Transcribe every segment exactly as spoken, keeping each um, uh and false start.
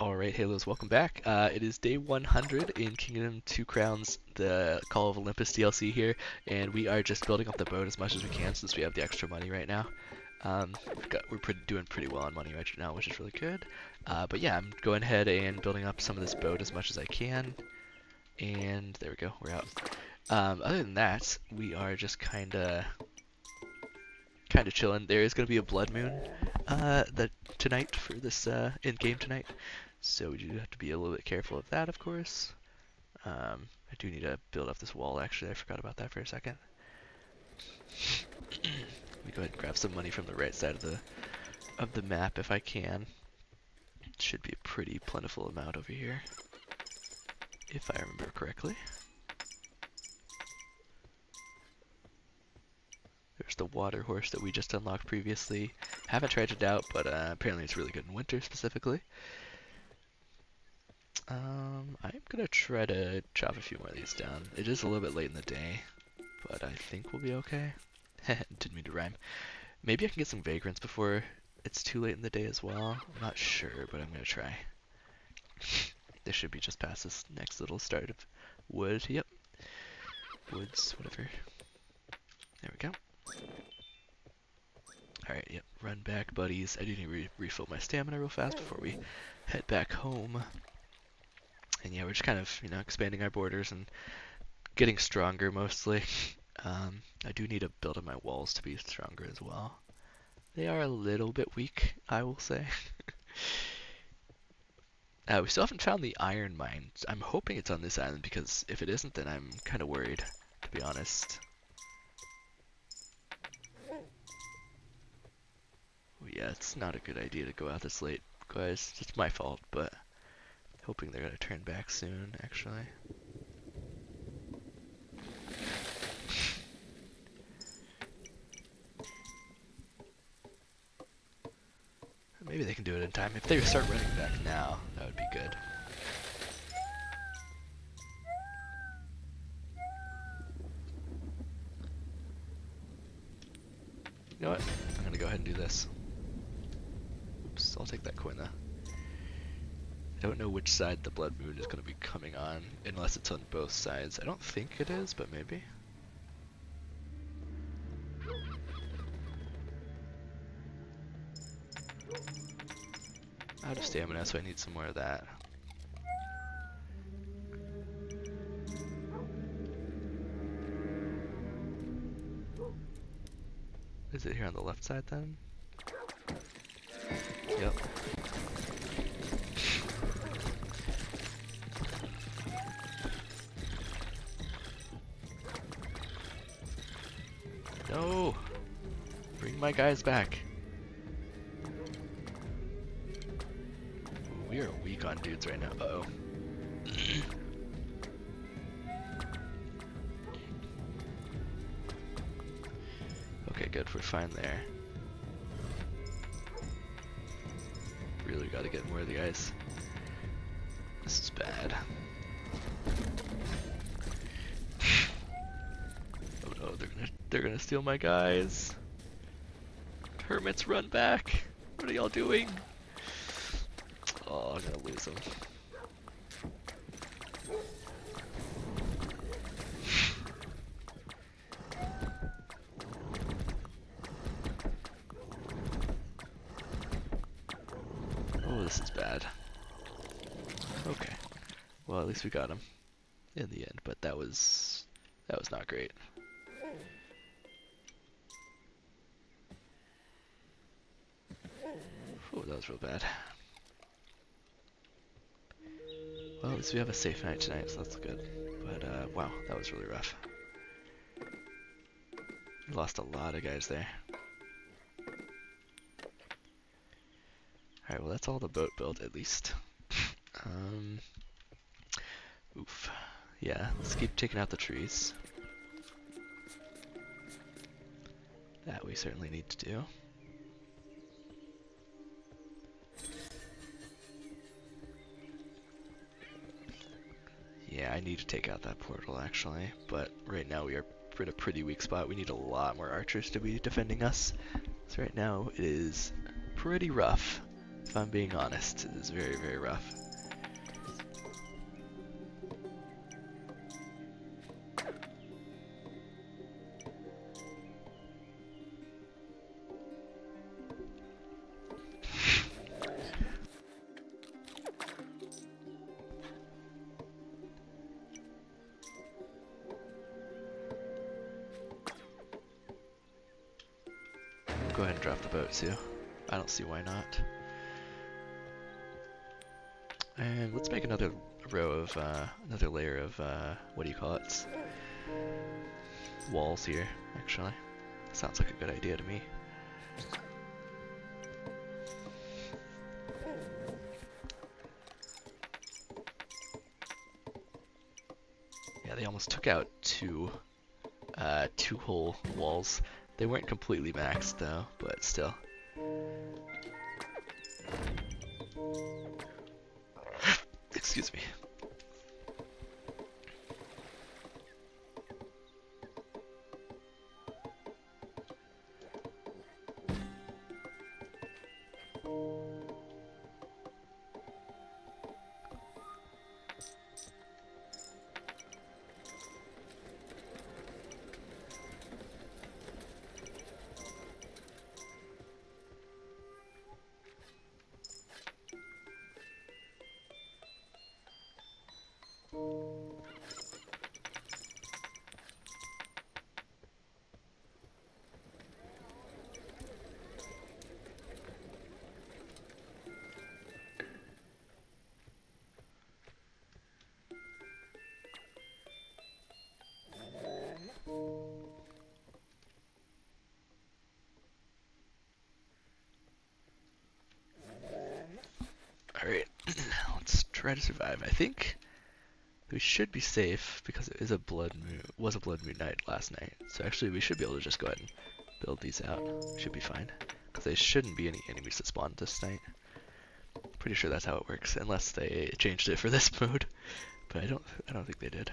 Alright, Halos, welcome back. Uh, it is day one hundred in Kingdom Two Crowns, the Call of Olympus D L C here, and we are just building up the boat as much as we can since we have the extra money right now. Um, we've got, we're pretty, doing pretty well on money right now, which is really good. Uh, but yeah, I'm going ahead and building up some of this boat as much as I can. And there we go, we're out. Um, other than that, we are just kind of... kind of chilling. There is going to be a blood moon uh, that tonight for this uh, in game tonight, so we do have to be a little bit careful of that, of course. Um, I do need to build up this wall. Actually, I forgot about that for a second. Let me go ahead and grab some money from the right side of the of the map if I can. It should be a pretty plentiful amount over here, if I remember correctly. There's the water horse that we just unlocked previously. Haven't tried it out, but uh, apparently it's really good in winter specifically. Um, I'm gonna try to chop a few more of these down. It is a little bit late in the day, but I think we'll be okay. Didn't mean to rhyme. Maybe I can get some vagrants before it's too late in the day as well. I'm not sure, but I'm gonna try. This should be just past this next little start of wood. Yep. Woods, whatever. There we go. Alright, yep, run back, buddies. I do need to re refill my stamina real fast before we head back home. And yeah, we're just kind of, you know, expanding our borders and getting stronger, mostly. Um, I do need to build up my walls to be stronger as well. They are a little bit weak, I will say. uh, we still haven't found the iron mine. I'm hoping it's on this island, because if it isn't, then I'm kind of worried, to be honest. Yeah, it's not a good idea to go out this late, guys. It's my fault, but hoping they're gonna turn back soon, actually. Maybe they can do it in time. If they start running back now, that would be good. You know what? I'm gonna go ahead and do this. I'll take that coin though. I don't know which side the blood moon is going to be coming on, unless it's on both sides. I don't think it is, but maybe. Out of stamina, so I need some more of that. Is it here on the left side then? Yep. No! Bring my guys back. We are weak on dudes right now. Uh-oh. Okay, good. We're fine there. Really gotta get more of the guys. This is bad. Oh no, they're gonna they're gonna steal my guys. Hermits, run back! What are y'all doing? Oh, I'm gonna lose them. This is bad. Okay. Well, at least we got him in the end, but that was that was not great. Oh, that was real bad. Well, at least we have a safe night tonight, so that's good. But uh, wow, that was really rough. We lost a lot of guys there. Alright, well that's all the boat build, at least. um, oof. Yeah, let's keep taking out the trees. That we certainly need to do. Yeah, I need to take out that portal, actually. But right now we are in a pretty weak spot. We need a lot more archers to be defending us. So right now it is pretty rough. if I'm being honest. It's very, very rough. Go ahead and drop the boat too. I don't see why not. And let's make another row of, uh, another layer of, uh, what do you call it? Walls here, actually. Sounds like a good idea to me. Yeah, they almost took out two, uh, two whole walls. They weren't completely maxed though, but still. Excuse me. Try to survive. I think we should be safe because it is a blood moon. Was a blood moon night last night, so actually we should be able to just go ahead and build these out. Should be fine because there shouldn't be any enemies that spawned this night. Pretty sure that's how it works, unless they changed it for this mode. But I don't. I don't think they did.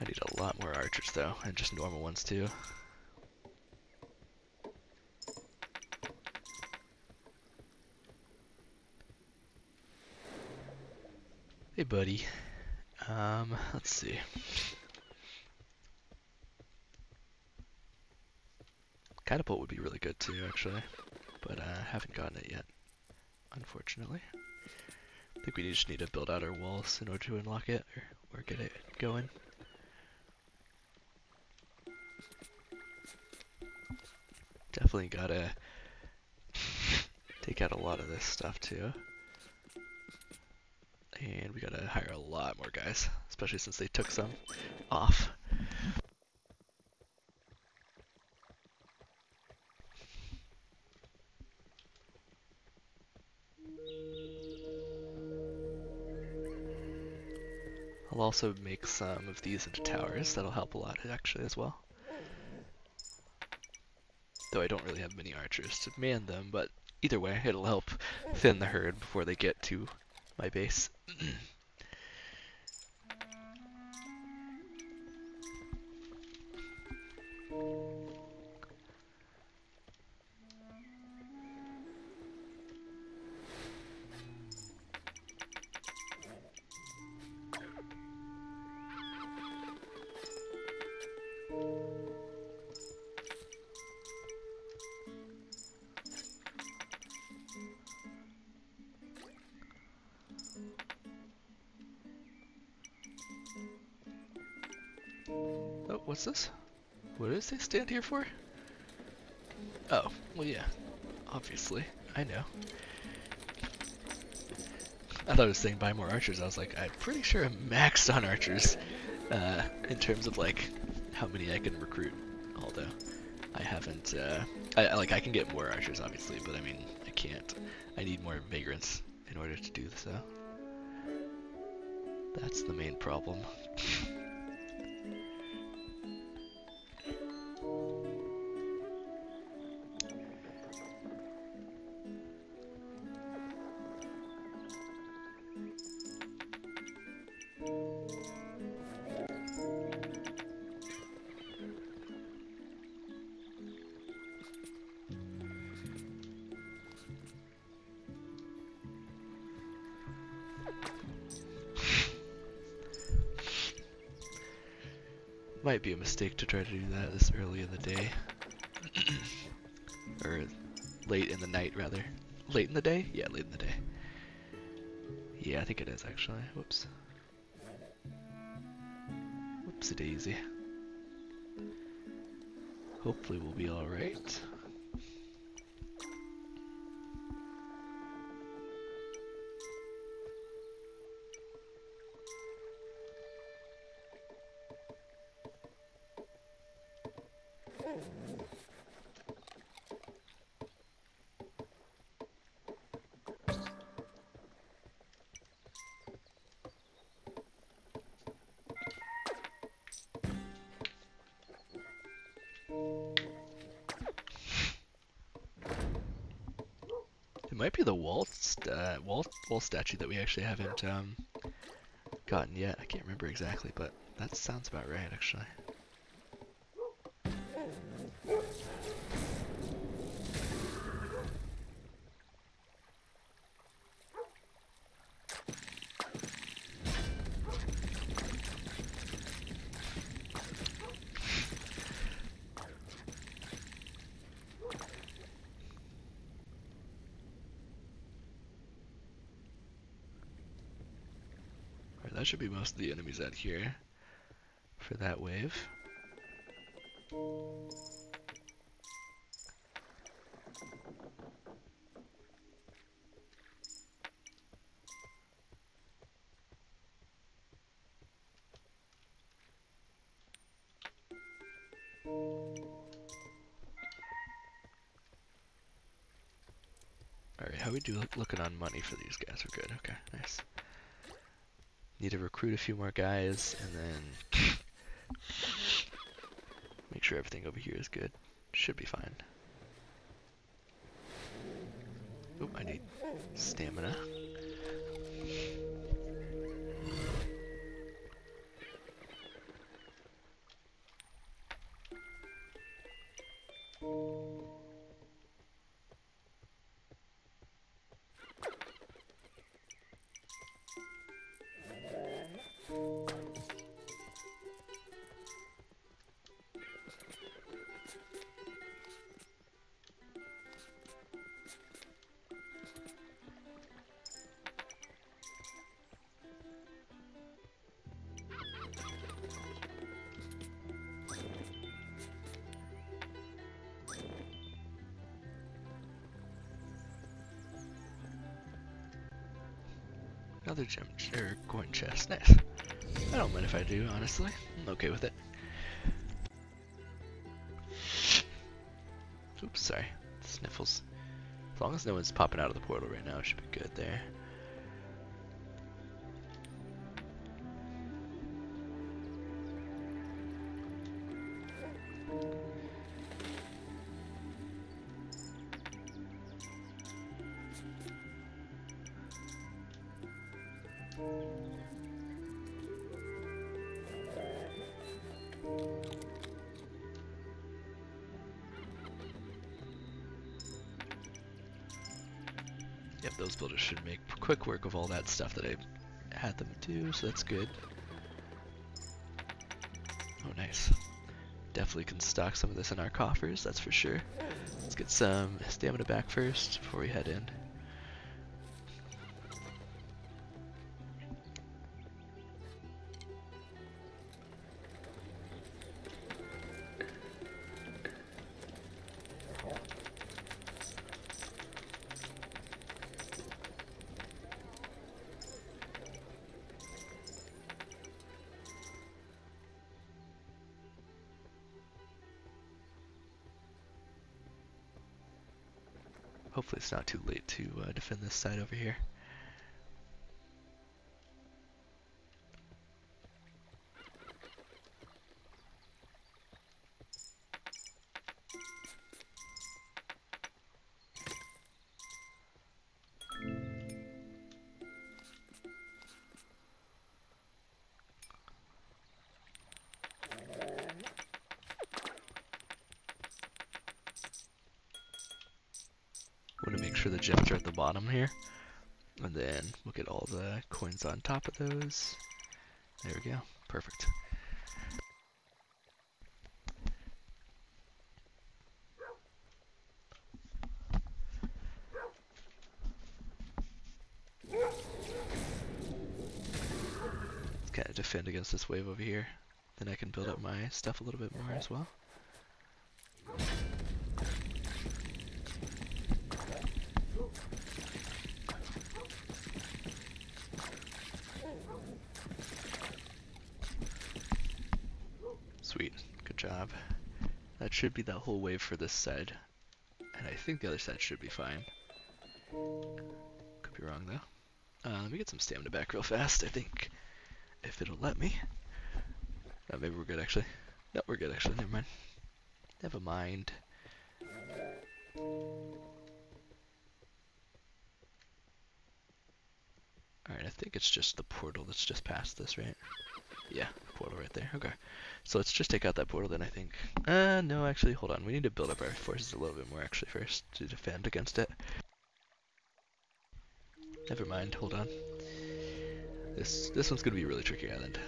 I need a lot more archers though, and just normal ones too. Hey buddy, um, let's see. Catapult would be really good too, actually, but I uh, haven't gotten it yet, unfortunately. I think we just need to build out our walls in order to unlock it, or, or get it going. Definitely gotta take out a lot of this stuff too. And we gotta hire a lot more guys, especially since they took some off. I'll also make some of these into towers. That'll help a lot actually as well. Though I don't really have many archers to man them, but either way it'll help thin the herd before they get to my base. What's this? What does they stand here for? Oh, well yeah, obviously, I know. I thought I was saying buy more archers. I was like, I'm pretty sure I'm maxed on archers uh, in terms of like how many I can recruit, although I haven't, uh, I, I, like I can get more archers obviously, but I mean, I can't. I need more vagrants in order to do so. That's the main problem. might be a mistake to try to do that this early in the day. Or late in the night, rather. Late in the day? Yeah, late in the day. Yeah, I think it is, actually. Whoops. Whoopsie-daisy. Hopefully we'll be alright. Might be the wall, st uh, wall, wall statue that we actually haven't um, gotten yet. I can't remember exactly, but that sounds about right, actually. That should be most of the enemies out here for that wave. Alright, how we do looking on money for these guys? We're good. Okay, nice. Need to recruit a few more guys, and then make sure everything over here is good. Should be fine. Oop, I need stamina. Another gem or coin chest. Nice. I don't mind if I do, honestly. I'm okay with it. Oops, sorry. Sniffles. As long as no one's popping out of the portal right now, it should be good there. Yep, those builders should make quick work of all that stuff that I had them do, so that's good. Oh, nice. Definitely can stock some of this in our coffers, that's for sure. Let's get some stamina back first before we head in. Hopefully it's not too late to uh, defend this side over here. Sure the gems are at the bottom here, and then we'll get all the coins on top of those. There we go. Perfect. defend against this wave over here. Then I can build up my stuff a little bit more as well. Sweet, good job. That should be that whole wave for this side. And I think the other side should be fine. Could be wrong though. Uh, let me get some stamina back real fast, I think. If it'll let me. Oh, maybe we're good actually. No, we're good actually, never mind. Never mind. Alright, I think it's just the portal that's just past this, right? Yeah, portal right there. Okay. So let's just take out that portal then, I think. Uh, no, actually, hold on. We need to build up our forces a little bit more, actually, first to defend against it. Never mind, hold on. This this one's going to be a really tricky island.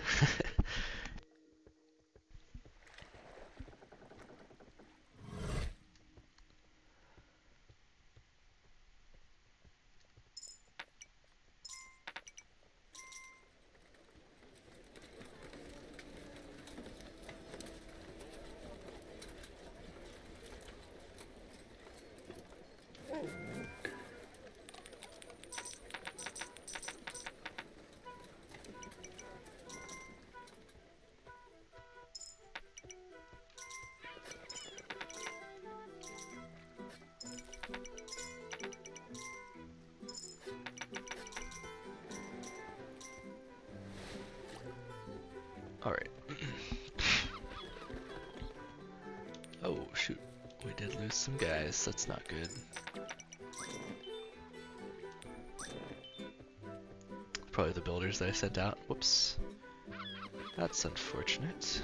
Alright. Oh, shoot. We did lose some guys. That's not good. Probably the builders that I sent out. Whoops. That's unfortunate.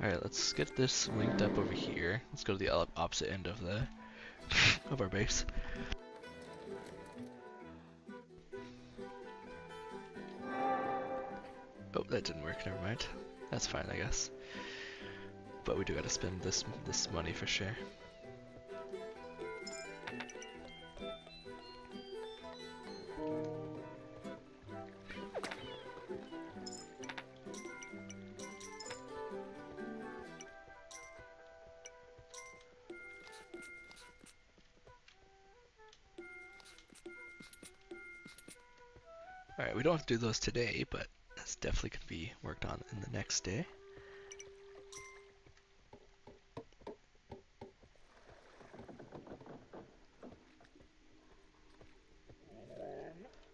Alright, let's get this linked up over here. Let's go to the opposite end of the of our base. Oh, that didn't work, never mind. That's fine, I guess. But we do gotta spend this this money for sure. Alright, we don't have to do those today, but that's definitely going to be worked on in the next day.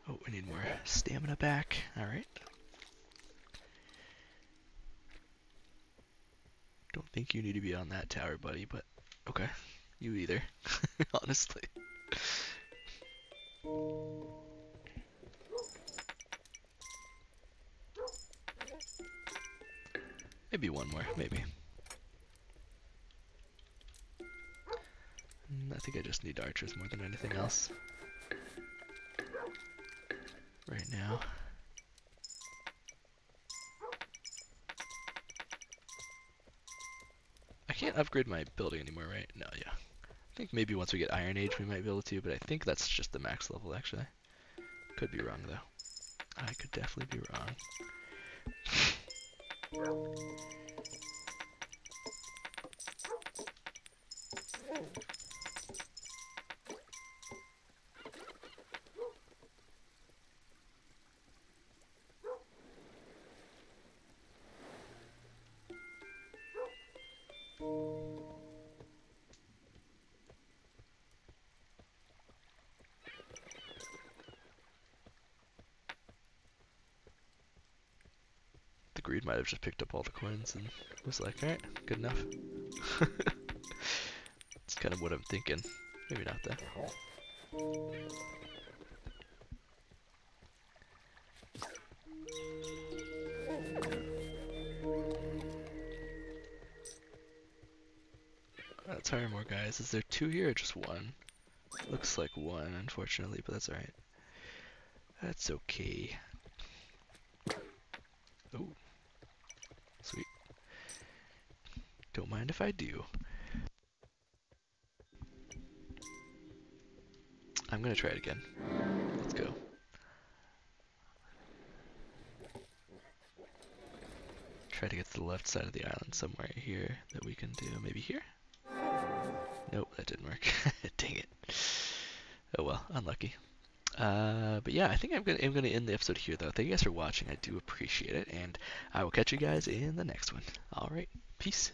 Oh, we need more stamina back. Alright. Don't think you need to be on that tower, buddy, but okay. You either, honestly. Maybe one more, maybe. I think I just need archers more than anything else. Right now. I can't upgrade my building anymore, right? No, yeah. I think maybe once we get Iron Age we might be able to, but I think that's just the max level, actually. Could be wrong, though. I could definitely be wrong. Greed might have just picked up all the coins and was like, alright, good enough. That's kind of what I'm thinking. Maybe not though. Let's hire more guys. Is there two here or just one? Looks like one, unfortunately, but that's alright. That's okay. Oh. Sweet. Don't mind if I do. I'm gonna try it again. Let's go. Try to get to the left side of the island somewhere here that we can do. Maybe here? Nope, that didn't work. Dang it. Oh well, unlucky. Uh, but yeah, I think I'm gonna, I'm gonna end the episode here though. Thank you guys for watching. I do appreciate it, and I will catch you guys in the next one. Alright, peace.